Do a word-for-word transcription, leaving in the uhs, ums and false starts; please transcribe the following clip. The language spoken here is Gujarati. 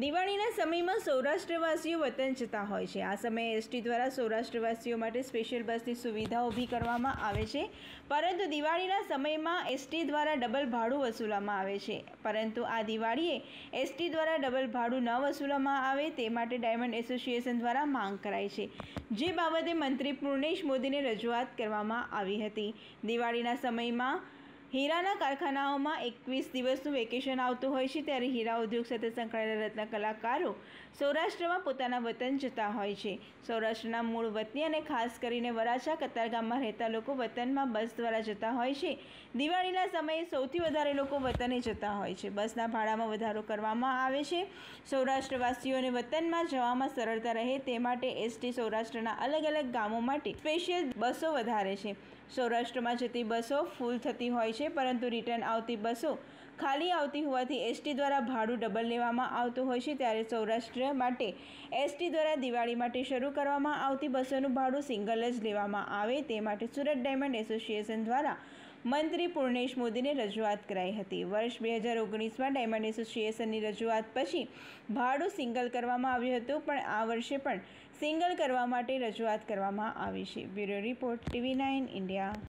દિવાળીના સમયમાં સૌરાષ્ટ્રવાસીઓ વતન જતા હોય છે। આ સમયે એસટી દ્વારા સૌરાષ્ટ્રવાસીઓ માટે સ્પેશિયલ બસની સુવિધા ઊભી કરવામાં આવે છે, પરંતુ દિવાળીના સમયમાં એસટી દ્વારા ડબલ ભાડું વસૂલવામાં આવે છે। પરંતુ આ દિવાળીએ એસટી દ્વારા ડબલ ભાડું ન વસૂલવામાં આવે તે માટે ડાયમંડ એસોસિએશન દ્વારા માંગ કરાઈ છે, જે બાબતે મંત્રી પૂર્ણેશ મોદીને રજૂઆત કરવામાં આવી હતી। દિવાળીના સમયમાં हीराना कारखानाओं एकवीस दिवसનું વેકેશન આવતું હોય છે, ત્યારે हीरा उद्योग સાથે સંકળાયેલા રત્ન કલાકારો સૌરાષ્ટ્રમાં પોતાના વતન જતા હોય છે। સૌરાષ્ટ્રના મૂળ વતની અને ખાસ કરીને વરાછા કતારગામમાં રહેતા લોકો વતનમાં બસ દ્વારા જતા હોય છે। દિવાળીના સમયે સૌથી વધારે લોકો વતને જતા હોય છે। બસના ભાડામાં વધારો કરવામાં આવે છે। સૌરાષ્ટ્રવાસીઓને વતનમાં જવામાં સરળતા રહે તે માટે એસટી સૌરાષ્ટ્રના અલગ અલગ ગામો માટે સ્પેશિયલ બસો વધારે છે। સૌરાષ્ટ્રમાં જતી બસો ફૂલ થતી હોય છે, परंतु रिटर्न आती बसों खाली आती हुआ एसटी द्वारा भाड़ू डबल लेवामां आवतुं होय छे। त्यारे सौराष्ट्र माटे एसटी द्वारा दिवाळी माटे शुरू करवामां आवती बसोनुं भाड़ू सिंगल ज लेवामां आवे ते माटे सूरत डायमंड एसोसिएशन द्वारा मंत्री पूर्णेश मोदी ने रजूआत कराई हती। वर्ष बे हज़ार ओगनीस में डायमंड एसोसिएशन की रजूआत पछी भाड़ू सींगल करवामां आव्युं हतुं, पण आ वर्षे पण सींगल करवा माटे रजूआत करवामां आवी छे। Bureau report TV nine India.